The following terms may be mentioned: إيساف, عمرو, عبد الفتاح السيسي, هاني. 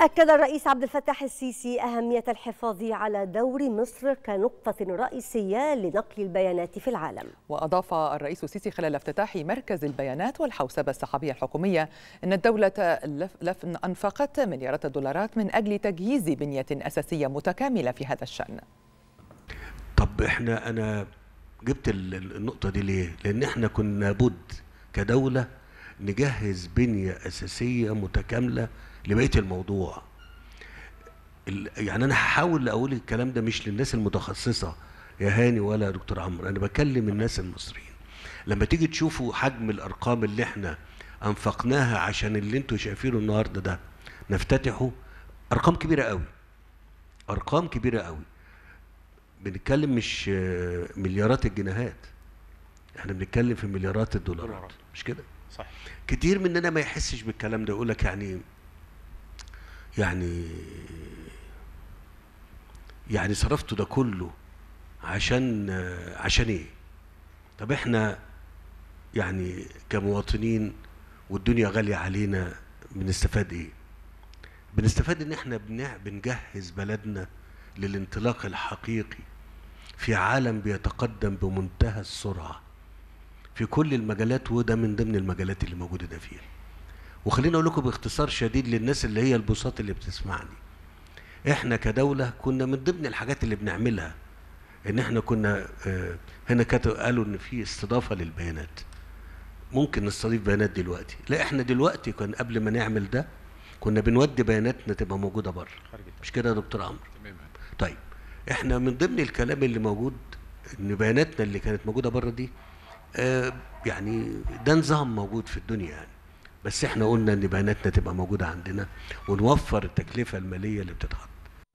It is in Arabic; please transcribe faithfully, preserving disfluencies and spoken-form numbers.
أكد الرئيس عبد الفتاح السيسي أهمية الحفاظ على دور مصر كنقطة رئيسية لنقل البيانات في العالم. وأضاف الرئيس السيسي خلال افتتاح مركز البيانات والحوسبة السحابية الحكومية أن الدولة أنفقت مليارات الدولارات من أجل تجهيز بنية أساسية متكاملة في هذا الشأن. طب إحنا أنا جبت النقطة دي ليه؟ لأن إحنا كنا بد كدولة نجهز بنية أساسية متكاملة لبقية الموضوع. يعني أنا هحاول أقول الكلام ده مش للناس المتخصصة يا هاني ولا دكتور عمرو، أنا بكلم الناس المصريين. لما تيجي تشوفوا حجم الأرقام اللي إحنا أنفقناها عشان اللي أنتوا شايفينه النهارده ده نفتتحه، أرقام كبيرة قوي. أرقام كبيرة قوي. بنتكلم مش مليارات الجنيهات. إحنا بنتكلم في مليارات الدولارات، مش كده؟ صح. كتير مننا ما يحسش بالكلام ده، يقول لك يعني يعني يعني صرفته ده كله عشان عشان ايه؟ طب احنا يعني كمواطنين والدنيا غاليه علينا بنستفاد ايه؟ بنستفاد ان احنا بنجهز بلدنا للانطلاق الحقيقي في عالم بيتقدم بمنتهى السرعه في كل المجالات، وده من ضمن المجالات اللي موجوده ده فيها. وخليني اقول لكم باختصار شديد للناس اللي هي البساط اللي بتسمعني، احنا كدوله كنا من ضمن الحاجات اللي بنعملها ان احنا كنا هنا قالوا ان في استضافه للبيانات، ممكن نستضيف بيانات دلوقتي. لا احنا دلوقتي كان قبل ما نعمل ده كنا بنودي بياناتنا تبقى موجوده بره، مش كده يا دكتور عمرو؟ تمام. طيب احنا من ضمن الكلام اللي موجود ان بياناتنا اللي كانت موجوده بره دي آه يعني ده نظام موجود في الدنيا يعني، بس احنا قلنا ان بياناتنا تبقى موجوده عندنا ونوفر التكلفه الماليه اللي بتتحط.